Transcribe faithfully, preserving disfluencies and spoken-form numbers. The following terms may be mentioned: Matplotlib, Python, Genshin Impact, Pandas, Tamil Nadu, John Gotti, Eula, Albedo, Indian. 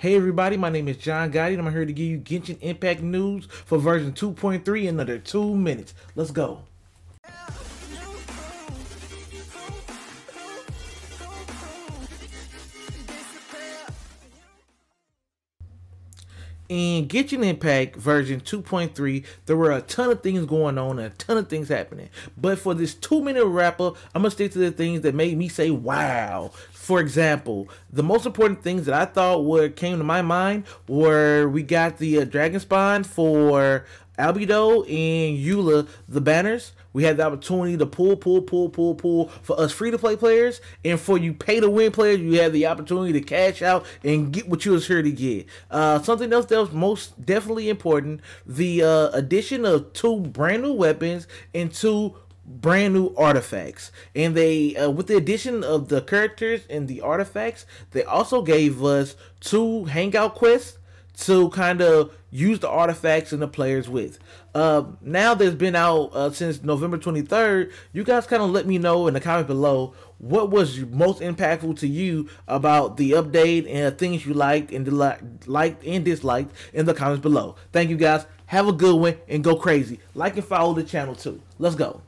Hey everybody, my name is John Gotti and I'm here to give you Genshin Impact news for version two point three in another two minutes. Let's go. In Genshin Impact version two point three, there were a ton of things going on and a ton of things happening. But for this two-minute wrap-up, I'm going to stick to the things that made me say, wow. For example, the most important things that I thought were, came to my mind were we got the uh, Dragon Spawn for Albedo and Eula, the banners. We had the opportunity to pull, pull, pull, pull, pull for us free-to-play players. And for you pay-to-win players, you had the opportunity to cash out and get what you was here to get. Uh, something else that was most definitely important, the uh, addition of two brand new weapons and two brand new artifacts. And they, uh, with the addition of the characters and the artifacts, they also gave us two hangout quests to kind of use the artifacts and the players with. Uh, now that's been out uh, since November twenty-third, you guys kind of let me know in the comment below what was most impactful to you about the update and things you liked and liked and disliked in the comments below. Thank you guys. Have a good one and go crazy. Like and follow the channel too. Let's go.